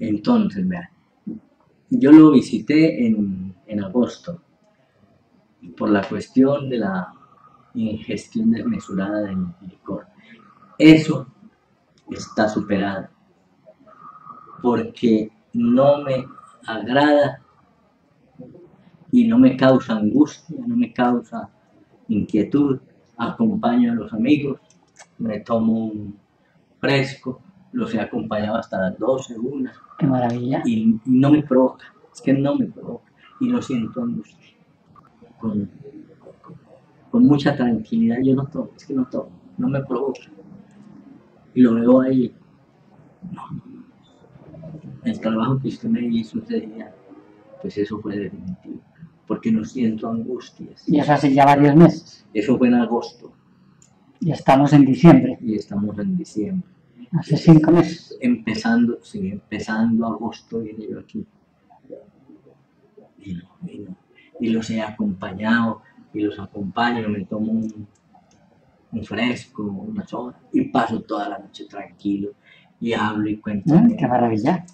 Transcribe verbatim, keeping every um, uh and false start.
Entonces, vean, yo lo visité en, en agosto por la cuestión de la ingestión desmesurada de licor. Eso está superado porque no me agrada y no me causa angustia, no me causa inquietud. Acompaño a los amigos, me tomo un fresco, los he acompañado hasta las doce, una. ¡Qué maravilla! Y no me provoca, es que no me provoca, y lo siento angustia. Con, con mucha tranquilidad, yo no tomo, es que no tomo, no me provoca. Y lo veo ahí, no. El trabajo que usted me hizo ese día, pues eso fue definitivo, porque no siento angustias. Y eso hace ya varios meses. Eso fue en agosto. Y estamos en diciembre. Y estamos en diciembre. Hace cinco meses. Empezando, sí, empezando agosto viene yo aquí. Y, no, y, no. y los he acompañado, y los acompaño, me tomo un, un fresco, una soda, y paso toda la noche tranquilo, y hablo y cuento. Mm, ¡Qué maravilla!